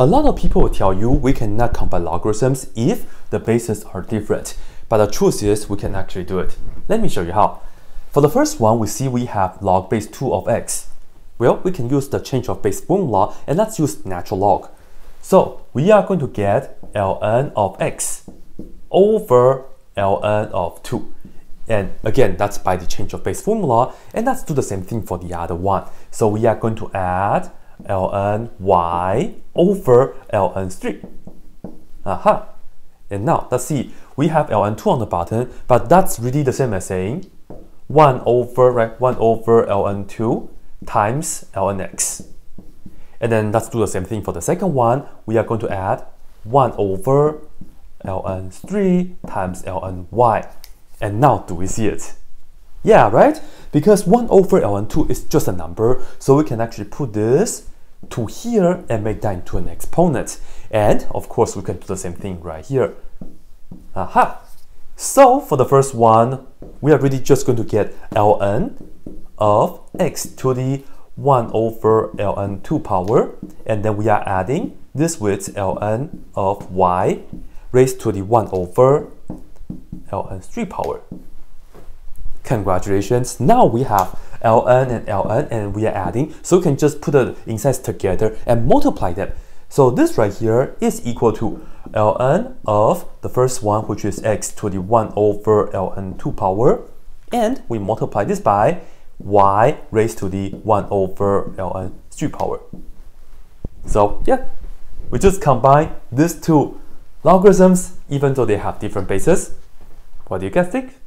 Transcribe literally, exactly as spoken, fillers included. A lot of people will tell you we cannot combine logarithms if the bases are different, but the truth is we can actually do it. Let me show you how. For the first one, we see we have log base two of x. Well, we can use the change of base formula and let's use natural log. So we are going to get ln of x over ln of two. And again, that's by the change of base formula, and let's do the same thing for the other one. So we are going to add ln y over ln three. Aha! And now, let's see, we have ln two on the bottom, but that's really the same as saying one over, right, one over ln two times ln x. And then let's do the same thing for the second one. We are going to add one over ln three times ln y. And now do we see it? Yeah, right? Because one over ln two is just a number, so we can actually put this to here and make that into an exponent. And of course, we can do the same thing right here. Aha! So for the first one, we are really just going to get ln of x to the one over ln two power, and then we are adding this with ln of y raised to the one over ln three power. Congratulations, now we have ln and ln and we are adding, so we can just put the insides together and multiply them. So this right here is equal to ln of the first one, which is x to the one over ln two power, and we multiply this by y raised to the one over ln three power. So yeah, we just combine these two logarithms even though they have different bases. What do you guys think?